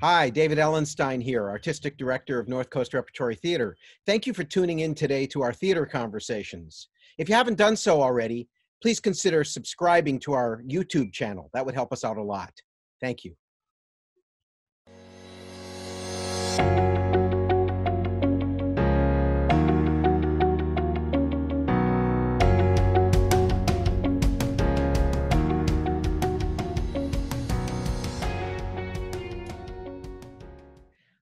Hi, David Ellenstein here, Artistic Director of North Coast Repertory Theater. Thank you for tuning in today to our theater conversations. If you haven't done so already, please consider subscribing to our YouTube channel. That would help us out a lot. Thank you.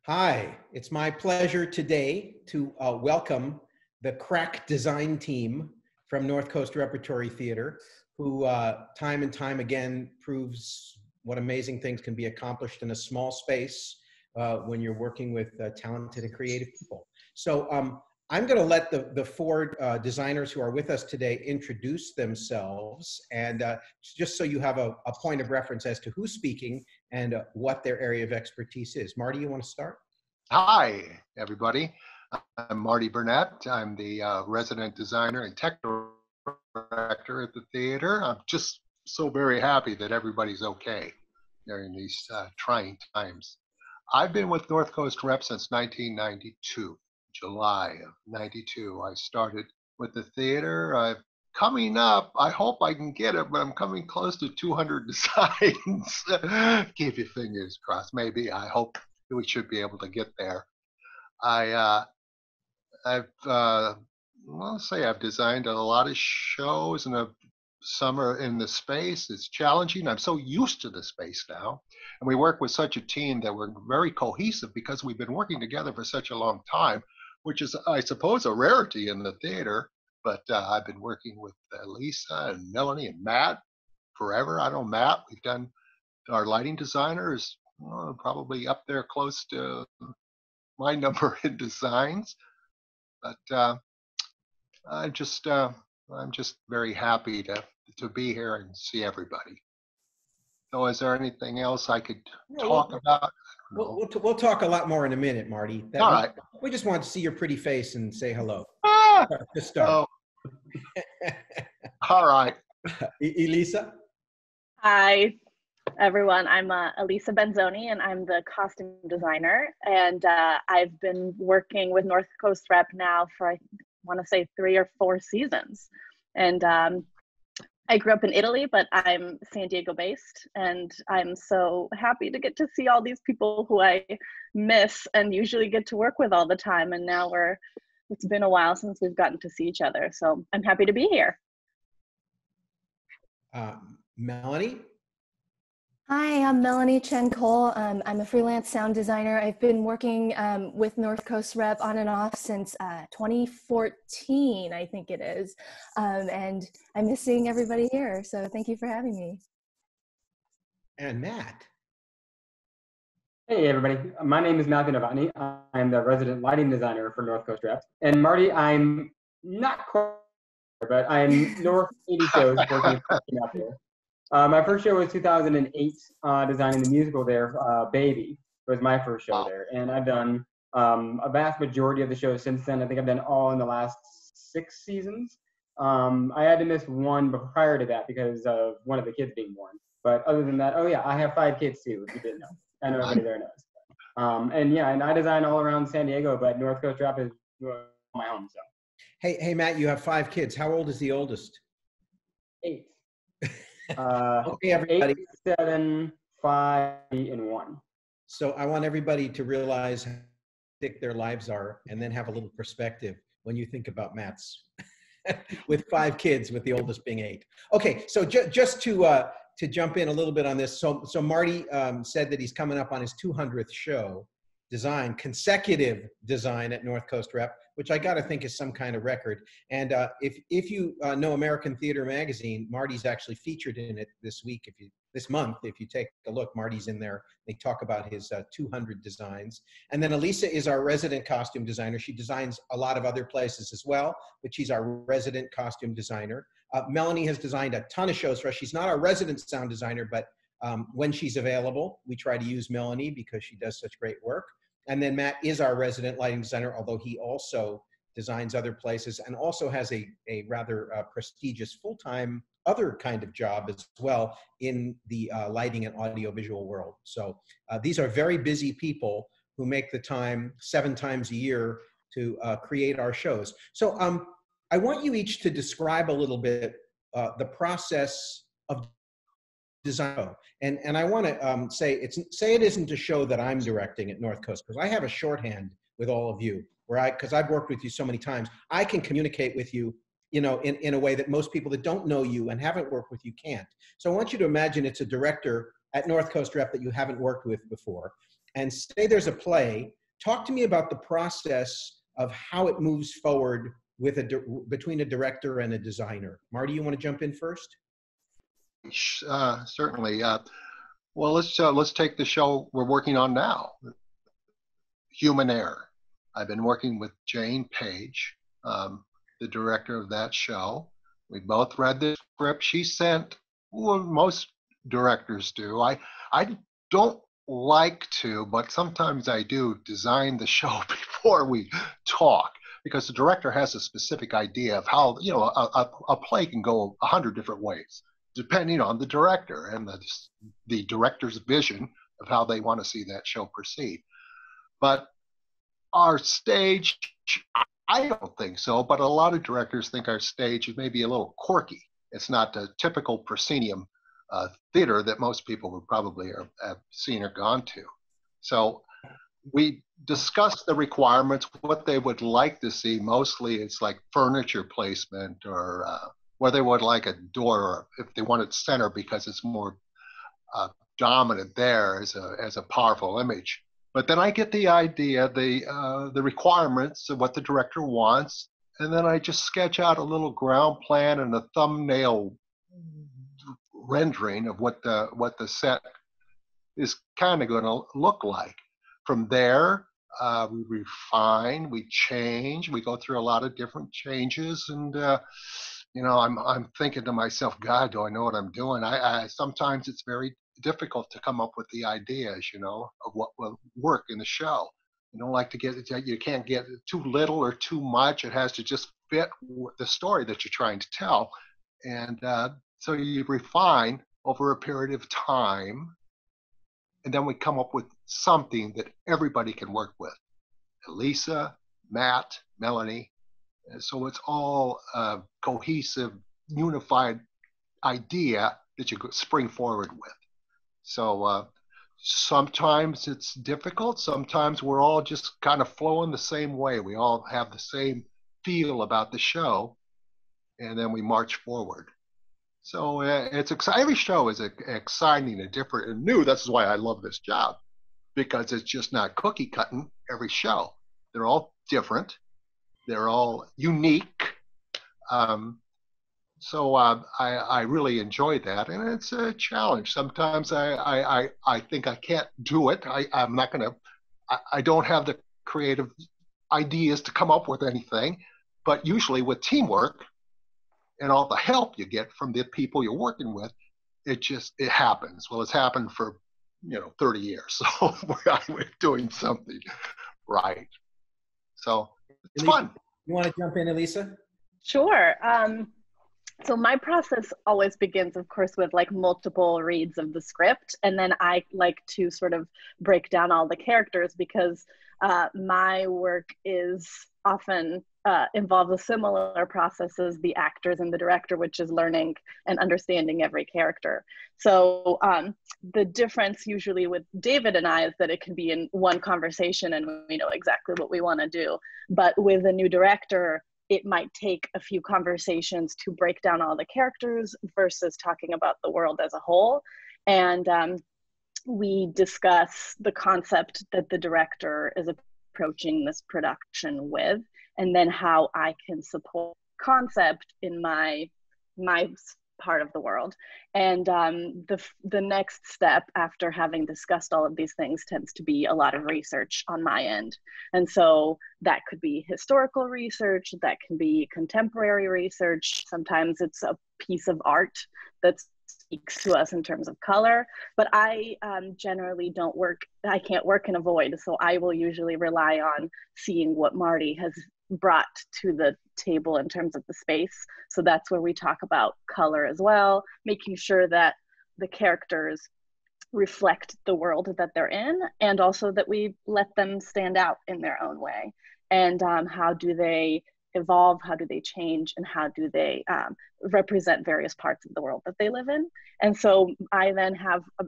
Hi, it's my pleasure today to welcome the crack design team from North Coast Repertory Theater, who time and time again proves what amazing things can be accomplished in a small space when you're working with talented and creative people. So I'm gonna let the four designers who are with us today introduce themselves, and just so you have a point of reference as to who's speaking and what their area of expertise is. Marty, you want to start? Hi, everybody. I'm Marty Burnett. I'm the resident designer and tech director at the theater. I'm just so very happy that everybody's okay during these trying times. I've been with North Coast Rep since 1992, July of 92. I started with the theater. I've coming up, I hope I can get it, but I'm coming close to 200 designs. Keep your fingers crossed. Maybe, I hope we should be able to get there. I've designed a lot of shows, and some are in the space. It's challenging. I'm so used to the space now. And we work with such a team that we're very cohesive because we've been working together for such a long time, which is, I suppose, a rarity in the theater. But I've been working with Elisa and Melanie and Matt forever. I know Matt, we've done, our lighting designer is probably up there close to my number in designs. But I'm just very happy to be here and see everybody. So is there anything else I could talk about? We'll talk a lot more in a minute, Marty. All right. We just want to see your pretty face and say hello. Ah! To start. Oh. All right. Elisa? Hi, everyone. I'm Elisa Benzoni, and I'm the costume designer. And I've been working with North Coast Rep now for, I want to say, 3 or 4 seasons. And I grew up in Italy, but I'm San Diego based. And I'm so happy to get to see all these people who I miss and usually get to work with all the time. And now it's been a while since we've gotten to see each other, so I'm happy to be here. Melanie? Hi, I'm Melanie Chen-Cole. I'm a freelance sound designer. I've been working with North Coast Rep on and off since 2014, I think it is. And I miss seeing everybody here, so thank you for having me. And Matt? Hey everybody, my name is Matthew Novotny. I'm the resident lighting designer for North Coast Rep. And Marty, I'm not quite sure, but I'm north 80 shows working out there. My first show was 2008, designing the musical there, Baby. It was my first show there. And I've done a vast majority of the shows since then. I think I've done all in the last 6 seasons. I had to miss one prior to that because of one of the kids being born. But other than that, oh yeah, I have 5 kids too, if you didn't know. I know everybody there knows. And yeah, and I design all around San Diego, but North Coast Rep is my home, so. Hey, Matt, you have 5 kids. How old is the oldest? 8. Okay, everybody. 8, 7, 5, and 1. So I want everybody to realize how thick their lives are and then have a little perspective when you think about Matt's. With 5 kids, with the oldest being 8. Okay, so just to jump in a little bit on this. So Marty said that he's coming up on his 200th show design, consecutive design at North Coast Rep, which I gotta think is some kind of record. And if you know American Theater Magazine, Marty's actually featured in it this week. This month, if you take a look, Marty's in there. They talk about his 200 designs. And then Elisa is our resident costume designer. She designs a lot of other places as well, but she's our resident costume designer. Melanie has designed a ton of shows for us. She's not our resident sound designer, but when she's available, we try to use Melanie because she does such great work. And then Matt is our resident lighting designer, although he also designs other places and also has a rather prestigious full-time other kind of job as well in the lighting and audiovisual world. So these are very busy people who make the time 7 times a year to create our shows. So I want you each to describe a little bit the process of design. And I want to say it isn't a show that I'm directing at North Coast, because I have a shorthand with all of you, right? Because I've worked with you so many times. I can communicate with you, you know, in a way that most people that don't know you and haven't worked with you can't. So I want you to imagine it's a director at North Coast Rep that you haven't worked with before, and say there's a play. Talk to me about the process of how it moves forward with between a director and a designer. Marty, you want to jump in first? Certainly. Well, let's take the show we're working on now, Human Error. I've been working with Jane Page, the director of that show. We both read the script she sent. Well, most directors do. I don't like to, but sometimes I do design the show before we talk, because the director has a specific idea of how, you know, a play can go 100 different ways, depending on the director and the director's vision of how they want to see that show proceed. But our stage, I don't think so, but a lot of directors think our stage is maybe a little quirky. It's not the typical proscenium theater that most people would probably have seen or gone to. So we discussed the requirements, what they would like to see. Mostly it's like furniture placement, or where they would like a door, or if they want it center because it's more dominant there as a powerful image. But then I get the idea, the requirements of what the director wants, and then I just sketch out a little ground plan and a thumbnail rendering of what the set is kind of going to look like. From there, we refine, we change, we go through a lot of different changes, and you know, I'm thinking to myself, God, do I know what I'm doing? I sometimes it's very difficult to come up with the ideas, you know, of what will work in the show. You don't like to get, you can't get too little or too much. It has to just fit the story that you're trying to tell. And so you refine over a period of time, and then we come up with something that everybody can work with. Elisa, Matt, Melanie. So it's all a cohesive, unified idea that you could spring forward with. So sometimes it's difficult. Sometimes we're all just kind of flowing the same way. We all have the same feel about the show, and then we march forward. So it's exciting. Every show is exciting and different and new. That's why I love this job, because it's just not cookie cutting every show. They're all different. They're all unique. So I really enjoy that. And it's a challenge. Sometimes I think I can't do it. I'm not going to, I don't have the creative ideas to come up with anything. But usually with teamwork and all the help you get from the people you're working with, it happens. Well, it's happened for, you know, 30 years. So we're doing something right. So it's fun. You want to jump in, Elisa? Sure. So my process always begins, of course, with like multiple reads of the script. And then I like to sort of break down all the characters, because my work is often involves a similar process as the actors and the director, which is learning and understanding every character. So the difference usually with David and I is that it can be in one conversation and we know exactly what we want to do. But with a new director, it might take a few conversations to break down all the characters versus talking about the world as a whole. And we discuss the concept that the director is approaching this production with, and then how I can support concept in my part of the world. And the next step after having discussed all of these things tends to be a lot of research on my end. And so that could be historical research, that can be contemporary research. Sometimes it's a piece of art that's speaks to us in terms of color, but I generally don't work, I can't work in a void, so I will usually rely on seeing what Marty has brought to the table in terms of the space. So that's where we talk about color as well, making sure that the characters reflect the world that they're in, and also that we let them stand out in their own way. And how do they evolve, how do they change, and how do they represent various parts of the world that they live in. And so I then have a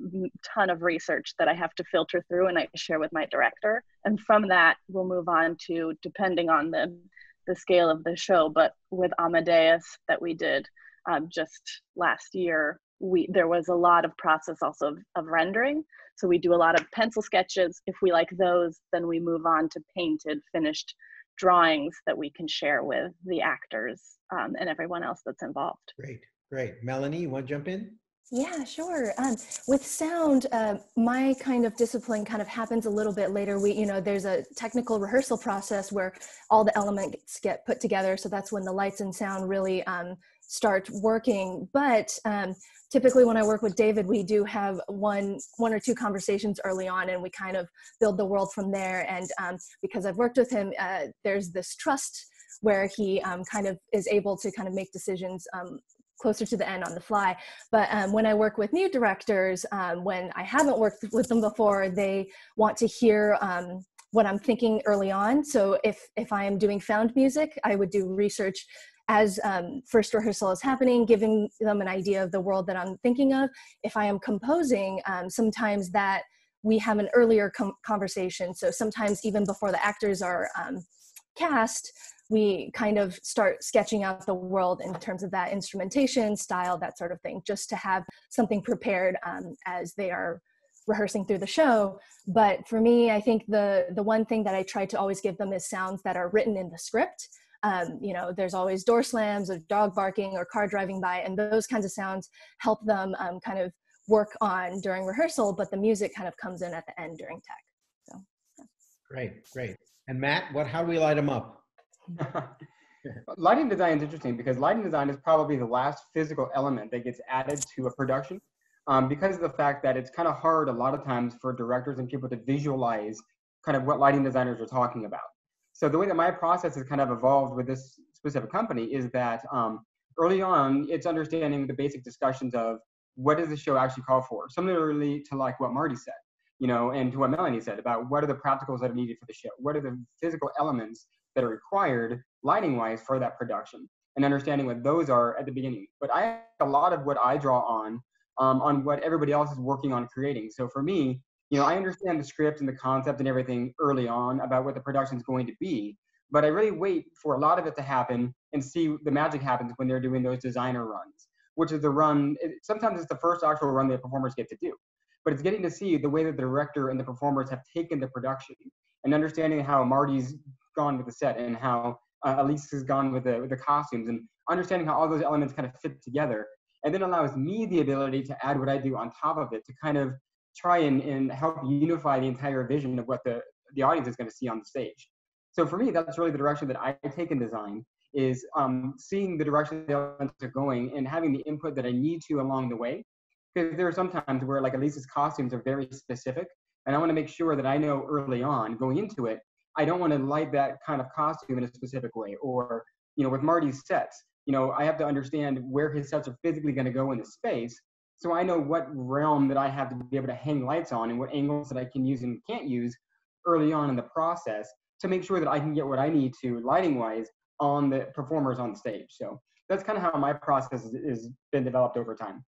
ton of research that I have to filter through and I share with my director. And from that, we'll move on to, depending on the scale of the show, but with Amadeus that we did just last year, there was a lot of process also of rendering. So we do a lot of pencil sketches. If we like those, then we move on to painted, finished drawings that we can share with the actors and everyone else that's involved. Great, great. Melanie, you want to jump in? Yeah, sure. With sound, my kind of discipline kind of happens a little bit later. You know, there's a technical rehearsal process where all the elements get put together. So that's when the lights and sound really start working. But typically when I work with David, we do have one or two conversations early on, and we kind of build the world from there. And because I've worked with him, there's this trust where he kind of is able to kind of make decisions closer to the end on the fly. But when I work with new directors, when I haven't worked with them before, they want to hear what I'm thinking early on. So if I am doing found music, I would do research as first rehearsal is happening, giving them an idea of the world that I'm thinking of. If I am composing, sometimes that we have an earlier conversation. So sometimes even before the actors are cast, we kind of start sketching out the world in terms of that instrumentation, style, that sort of thing, just to have something prepared as they are rehearsing through the show. But for me, I think the one thing that I try to always give them is sounds that are written in the script. You know, there's always door slams or dog barking or car driving by, and those kinds of sounds help them kind of work on during rehearsal, but the music kind of comes in at the end during tech. So, yeah. Great, great. And Matt, how do we light them up? Lighting design is interesting because lighting design is probably the last physical element that gets added to a production because of the fact that it's kind of hard a lot of times for directors and people to visualize kind of what lighting designers are talking about. So the way that my process has kind of evolved with this specific company is that early on, it's understanding the basic discussions of what does the show actually call for, similarly to like what Marty said, you know, and to what Melanie said about what are the practicals that are needed for the show, what are the physical elements that are required lighting-wise for that production, and understanding what those are at the beginning. But a lot of what I draw on what everybody else is working on creating. So for me, you know, I understand the script and the concept and everything early on about what the production is going to be, but I really wait for a lot of it to happen and see the magic happens when they're doing those designer runs, which is the run, sometimes it's the first actual run that performers get to do, but it's getting to see the way that the director and the performers have taken the production and understanding how Marty's gone with the set and how Elise has gone with the costumes and understanding how all those elements kind of fit together, and then allows me the ability to add what I do on top of it to kind of try and help unify the entire vision of what the audience is going to see on the stage. So for me, that's really the direction that I take in design is seeing the direction the elements are going and having the input that I need to along the way, because there are some times where like Elise's costumes are very specific and I want to make sure that I know early on going into it I don't want to light that kind of costume in a specific way, or, you know, with Marty's sets, you know, I have to understand where his sets are physically going to go in the space. So I know what realm that I have to be able to hang lights on and what angles that I can use and can't use early on in the process to make sure that I can get what I need to lighting wise on the performers on the stage. So that's kind of how my process has been developed over time.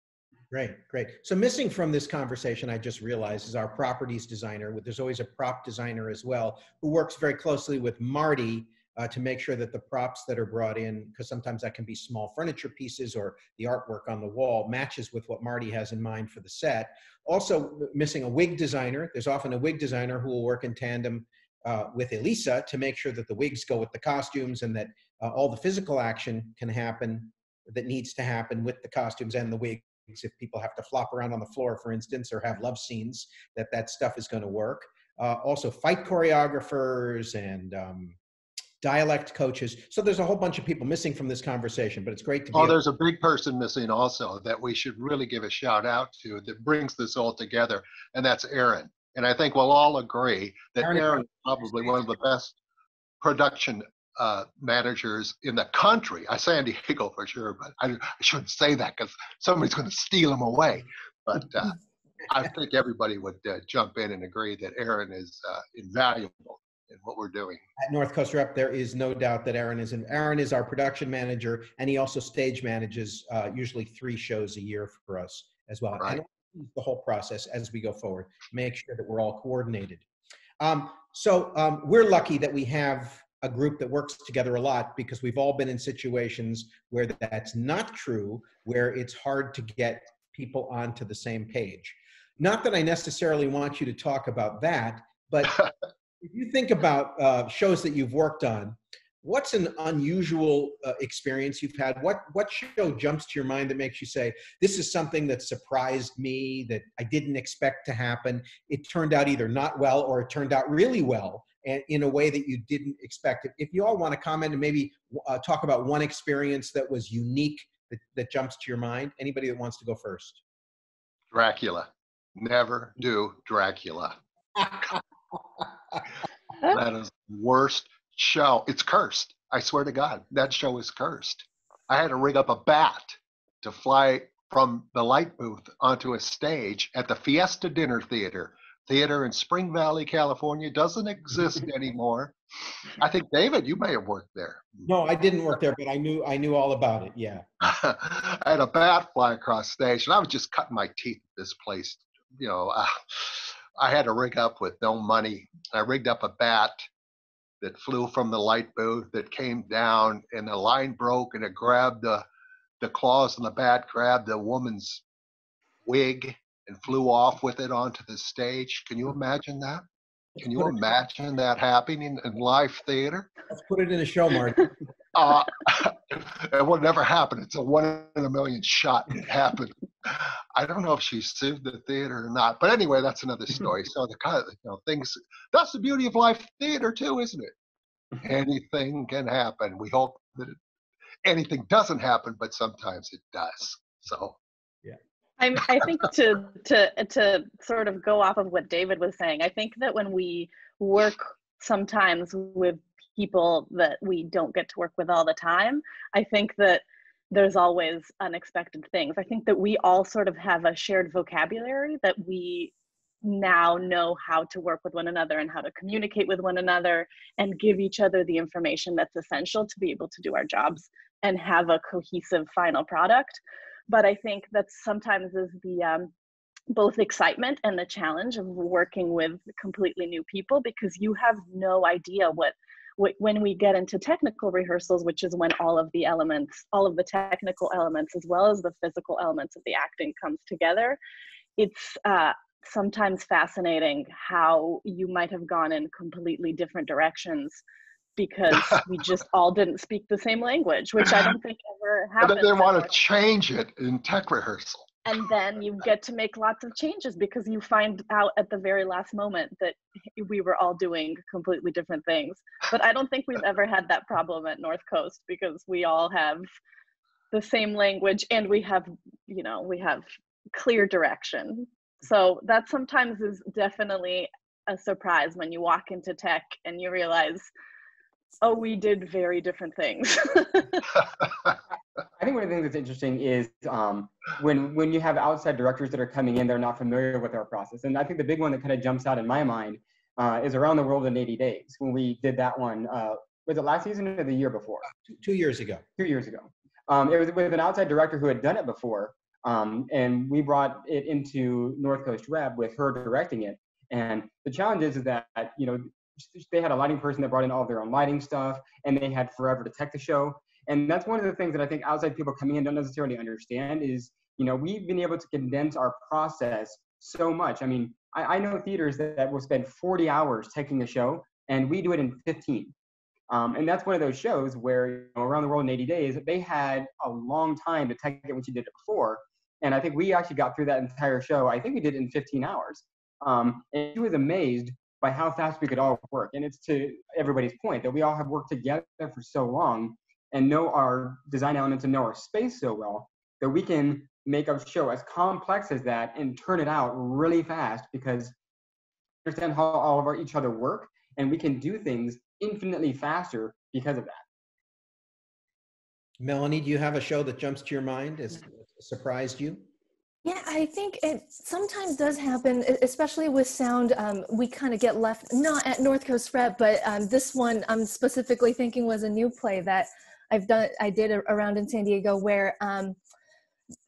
Great, great. So missing from this conversation, I just realized, is our properties designer. There's always a prop designer as well, who works very closely with Marty to make sure that the props that are brought in, because sometimes that can be small furniture pieces or the artwork on the wall, matches with what Marty has in mind for the set. Also missing a wig designer. There's often a wig designer who will work in tandem with Elisa to make sure that the wigs go with the costumes and that all the physical action can happen that needs to happen with the costumes and the wig. If people have to flop around on the floor, for instance, or have love scenes, that stuff is going to work. Also, fight choreographers and dialect coaches. So there's a whole bunch of people missing from this conversation, but it's great to be. Oh, there's a big person missing also that we should really give a shout out to that brings this all together, and that's Aaron. And I think we'll all agree that Aaron is probably one of the best production managers in the country. I say San Diego for sure, but I shouldn't say that because somebody's going to steal him away. But I think everybody would jump in and agree that Aaron is invaluable in what we're doing. At North Coast Rep, there is no doubt that Aaron is our production manager, and he also stage manages usually 3 shows a year for us as well. Right. And the whole process as we go forward, make sure that we're all coordinated. So we're lucky that we have a group that works together a lot, because we've all been in situations where that's not true, where it's hard to get people onto the same page. Not that I necessarily want you to talk about that, but if you think about shows that you've worked on, what's an unusual experience you've had? What show jumps to your mind that makes you say, this is something that surprised me, that I didn't expect to happen? It turned out either not well or it turned out really well in a way that you didn't expect it. If you all want to comment and maybe talk about one experience that was unique that jumps to your mind, anybody that wants to go first? Dracula. Never do Dracula. That is the worst show. It's cursed. I swear to God, that show is cursed. I had to rig up a bat to fly from the light booth onto a stage at the Fiesta Dinner Theater in Spring Valley, California. Doesn't exist anymore. I think, David, you may have worked there. No, I didn't work there, but I knew all about it, yeah. I had a bat fly across stage, and I was just cutting my teeth at this place. You know, I had to rig up with no money. I rigged up a bat that flew from the light booth that came down, and the line broke, and it grabbed the claws, and the bat grabbed the woman's wig and flew off with it onto the stage. Can you imagine that? Can you imagine that happening in live theater? Let's put it in a show, Marty. It will never happen. It's a 1 in a million shot. It happened. I don't know if she sued the theater or not, but anyway, that's another story. So the kind of, you know, things, that's the beauty of live theater too, isn't it? Anything can happen. We hope that anything doesn't happen, but sometimes it does. So. I think to sort of go off of what David was saying, I think that when we work sometimes with people that we don't get to work with all the time, I think that there's always unexpected things. I think that we all sort of have a shared vocabulary that we now know how to work with one another and how to communicate with one another and give each other the information that's essential to be able to do our jobs and have a cohesive final product. But I think that sometimes is the both excitement and the challenge of working with completely new people, because you have no idea what when we get into technical rehearsals, which is when all of the elements, all of the technical elements, as well as the physical elements of the acting comes together. It's sometimes fascinating how you might have gone in completely different directions because we just all didn't speak the same language, which I don't think ever happened. But they want to change it in tech rehearsal. And then you get to make lots of changes because you find out at the very last moment that we were all doing completely different things. But I don't think we've ever had that problem at North Coast, because we all have the same language and we have, you know, we have clear direction. So that sometimes is definitely a surprise when you walk into tech and you realize, oh, we did very different things. I think one of the things that's interesting is when you have outside directors that are coming in, they're not familiar with our process. And I think the big one that kind of jumps out in my mind is Around the World in 80 Days. When we did that one, was it last season or the year before? 2 years ago. 2 years ago. It was with an outside director who had done it before. And we brought it into North Coast Rep with her directing it. And the challenge is that, you know, they had a lighting person that brought in all of their own lighting stuff, and they had forever to tech the show. And that's one of the things that I think outside people coming in don't necessarily understand is, you know, we've been able to condense our process so much. I mean, I know theaters that will spend 40 hours teching a show, and we do it in 15. And that's one of those shows where, you know, Around the World in 80 Days, they had a long time to tech it when she did it before. And I think we actually got through that entire show. I think we did it in 15 hours. And she was amazed by how fast we could all work. And it's to everybody's point that we all have worked together for so long and know our design elements and know our space so well that we can make a show as complex as that and turn it out really fast because we understand how all of each other work, and we can do things infinitely faster because of that. Melanie, do you have a show that jumps to your mind? Has surprised you? Yeah, I think it sometimes does happen, especially with sound. We kind of get left, not at North Coast Rep, but this one I'm specifically thinking was a new play that I did around in San Diego, where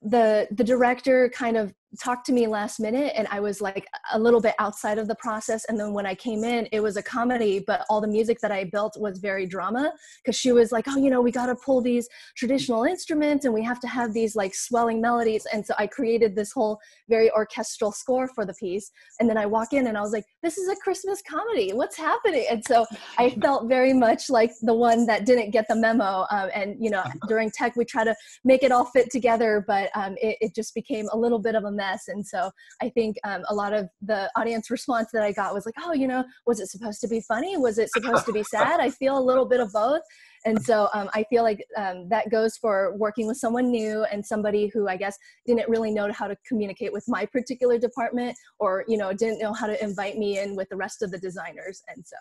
the director kind of talked to me last minute, and I was like a little bit outside of the process. And then when I came in, it was a comedy, but all the music that I built was very drama, because she was like, oh, you know, we got to pull these traditional instruments and we have to have these like swelling melodies. And so I created this whole very orchestral score for the piece. And then I walk in and I was like, this is a Christmas comedy. What's happening? And so I felt very much like the one that didn't get the memo. And, you know, during tech, we try to make it all fit together, but it just became a little bit of a mess. And so I think a lot of the audience response that I got was like, oh, you know, was it supposed to be funny? Was it supposed to be sad? I feel a little bit of both. And so I feel like that goes for working with someone new and somebody who I guess didn't really know how to communicate with my particular department, or, you know, didn't know how to invite me in with the rest of the designers. And so,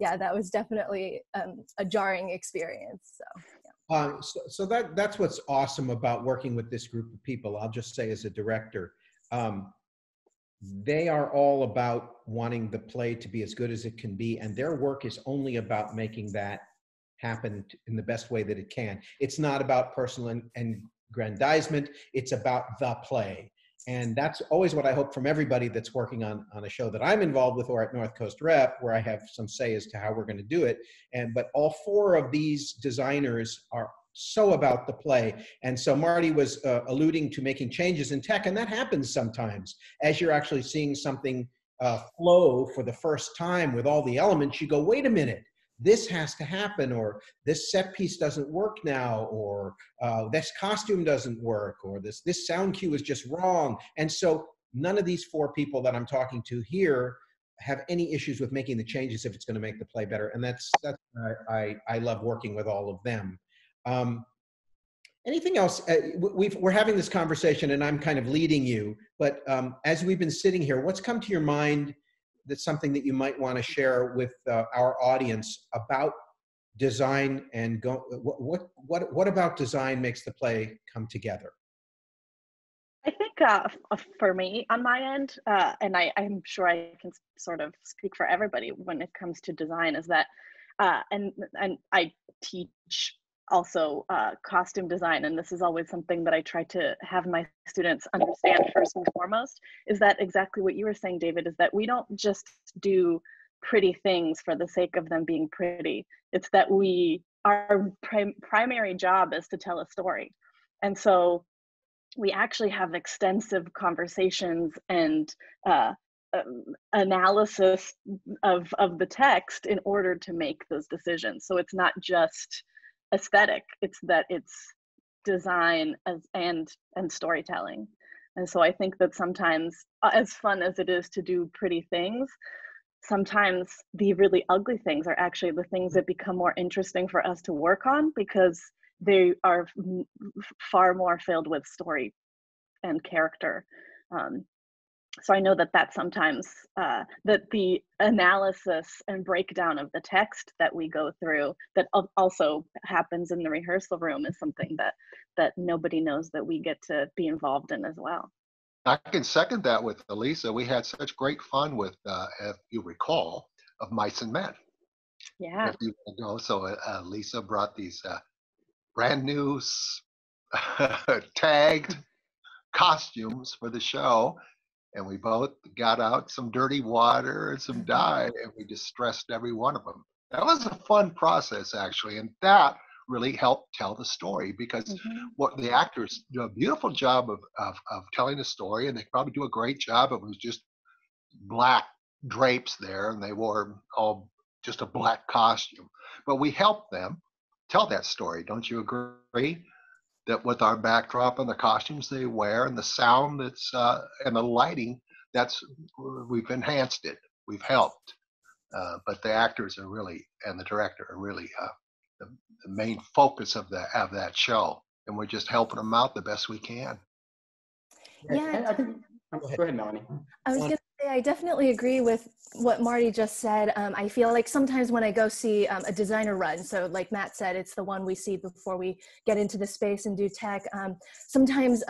yeah, that was definitely a jarring experience. So, yeah. So that's what's awesome about working with this group of people. I'll just say, as a director, they are all about wanting the play to be as good as it can be, and their work is only about making that happen in the best way that it can. It's not about personal aggrandizement. It's about the play. And that's always what I hope from everybody that's working on a show that I'm involved with or at North Coast Rep, where I have some say as to how we're going to do it. But all four of these designers are so about the play. And so Marty was alluding to making changes in tech, and that happens sometimes. As you're actually seeing something flow for the first time with all the elements, you go, wait a minute. This has to happen, or this set piece doesn't work now, or this costume doesn't work, or this sound cue is just wrong. And so none of these four people that I'm talking to here have any issues with making the changes if it's going to make the play better. And that's I love working with all of them. Anything else? We're having this conversation and I'm kind of leading you, but as we've been sitting here, what's come to your mind that's something that you might want to share with our audience about design, and what about design makes the play come together? I think for me on my end, and I'm sure I can sort of speak for everybody when it comes to design, is that, and I teach also costume design, and this is always something that I try to have my students understand first and foremost, is that exactly what you were saying, David, is that we don't just do pretty things for the sake of them being pretty. It's that our primary job is to tell a story. And so we actually have extensive conversations and analysis of the text in order to make those decisions. So it's not just aesthetic, it's that it's design and storytelling. And so I think that sometimes, as fun as it is to do pretty things, sometimes the really ugly things are actually the things that become more interesting for us to work on, because they are far more filled with story and character. So I know that sometimes that the analysis and breakdown of the text that we go through, that also happens in the rehearsal room, is something that nobody knows that we get to be involved in as well. I can second that with Elisa. We had such great fun with, if you recall, Of Mice and Men. Yeah. If you know, so Elisa brought these brand new tagged costumes for the show. And we both got out some dirty water and some dye, and we just stressed every one of them. That was a fun process, actually, and that really helped tell the story, because what the actors do a beautiful job of telling the story, and they probably do a great job. It was just black drapes there, and they wore all just a black costume. But we helped them tell that story. Don't you agree? That with our backdrop and the costumes they wear and the sound that's and the lighting, we've enhanced it. We've helped. But the actors are really, and the director are really the main focus of that show. And we're just helping them out the best we can. Yeah, I think, go ahead, Melanie. I was going to say, I definitely agree with what Marty just said. I feel like sometimes when I go see a designer run, so like Matt said, it's the one we see before we get into the space and do tech. Sometimes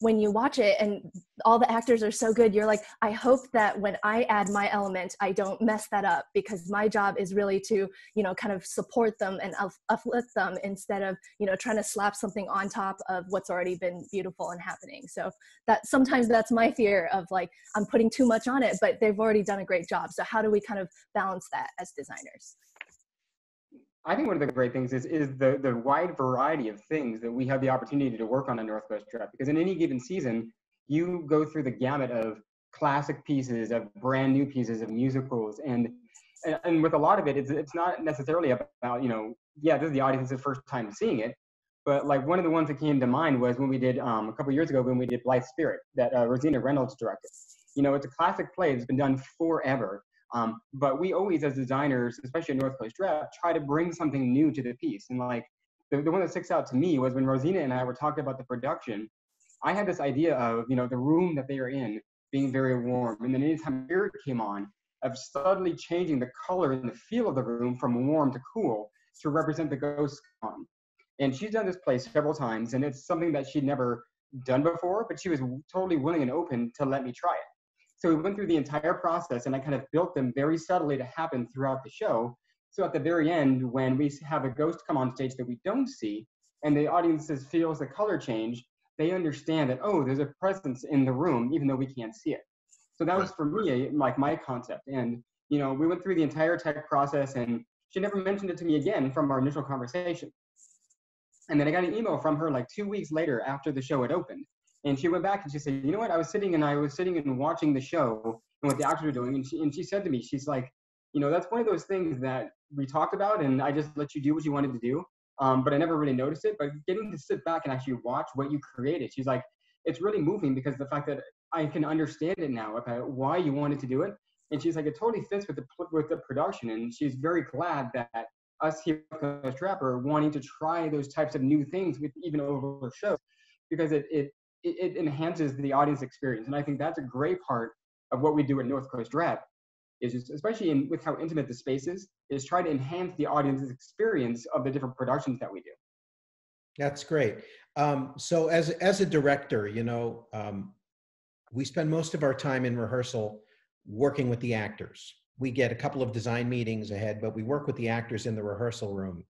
when you watch it and all the actors are so good, you're like, I hope that when I add my element, I don't mess that up, because my job is really to, you know, kind of support them and uplift them instead of, you know, trying to slap something on top of what's already been beautiful and happening. So that sometimes that's my fear of like, I'm putting too much on it, but they've already done a great job. So how do we kind of balance that as designers? I think one of the great things is the wide variety of things that we have the opportunity to work on in North Coast Rep, because in any given season, you go through the gamut of classic pieces, of brand new pieces, of musicals, and with a lot of it, it's not necessarily about, you know, yeah, this is the audience's first time seeing it, but like one of the ones that came to mind was when we did, a couple years ago, when we did Blythe Spirit, that Rosina Reynolds directed. You know, it's a classic play, it's been done forever, but we always, as designers, especially at North Coast Rep, try to bring something new to the piece, and like, the one that sticks out to me was when Rosina and I were talking about the production, I had this idea of, you know, the room that they are in being very warm, and then anytime Spirit came on, of suddenly changing the color and the feel of the room from warm to cool to represent the ghost con. And she's done this play several times, and it's something that she'd never done before, but she was totally willing and open to let me try it. So we went through the entire process, and I kind of built them very subtly to happen throughout the show. So at the very end, when we have a ghost come on stage that we don't see, and the audience feels the color change, they understand that, oh, there's a presence in the room, even though we can't see it. So that was, for me, like my concept. And, you know, we went through the entire tech process, and she never mentioned it to me again from our initial conversation. And then I got an email from her like 2 weeks later after the show had opened. And she went back and she said, you know what, I was sitting and watching the show and what the actors were doing. And she said to me, she's like, you know, that's one of those things that we talked about, and I just let you do what you wanted to do. But I never really noticed it. But getting to sit back and actually watch what you created, she's like, it's really moving, because the fact that I can understand it now about why you wanted to do it. And she's like, it totally fits with the production. And she's very glad that us here at the Trap are wanting to try those types of new things with even over shows, because it enhances the audience experience. And I think that's a great part of what we do at North Coast Rep, is just, especially with how intimate the space is try to enhance the audience's experience of the different productions that we do. That's great. So as a director, you know, we spend most of our time in rehearsal working with the actors. We get a couple of design meetings ahead, but we work with the actors in the rehearsal room.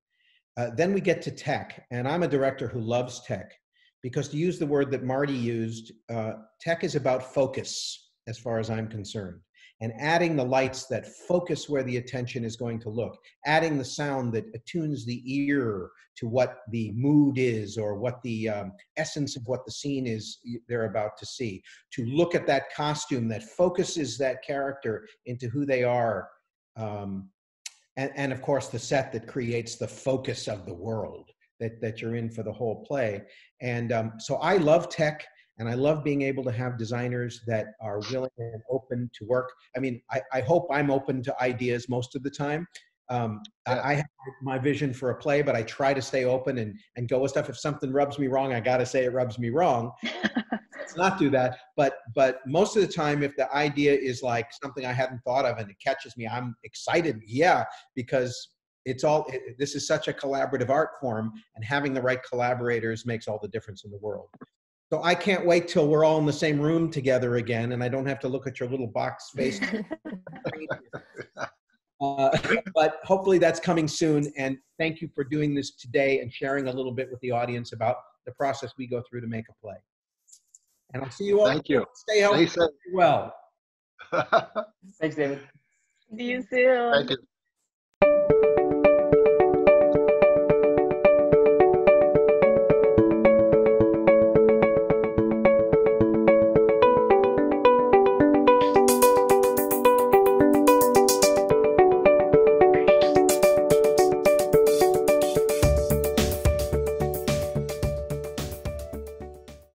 Then we get to tech, and I'm a director who loves tech, because to use the word that Marty used, tech is about focus, as far as I'm concerned, and adding the lights that focus where the attention is going to look, adding the sound that attunes the ear to what the mood is, or what the essence of what the scene is they're about to see, to look at that costume that focuses that character into who they are, and of course the set that creates the focus of the world that you're in for the whole play. And so I love tech, and I love being able to have designers that are willing and open to work. I mean, I hope I'm open to ideas most of the time. I have my vision for a play, but I try to stay open and go with stuff. If something rubs me wrong, I got to say it rubs me wrong. Let's not do that. But most of the time, if the idea is like something I hadn't thought of and it catches me, I'm excited. Yeah, because this is such a collaborative art form, and having the right collaborators makes all the difference in the world. So I can't wait till we're all in the same room together again, and I don't have to look at your little box face. But hopefully that's coming soon. And thank you for doing this today and sharing a little bit with the audience about the process we go through to make a play. And I'll see you all. Thank you. Stay healthy. Well. Thanks, David. See you soon. Thank you.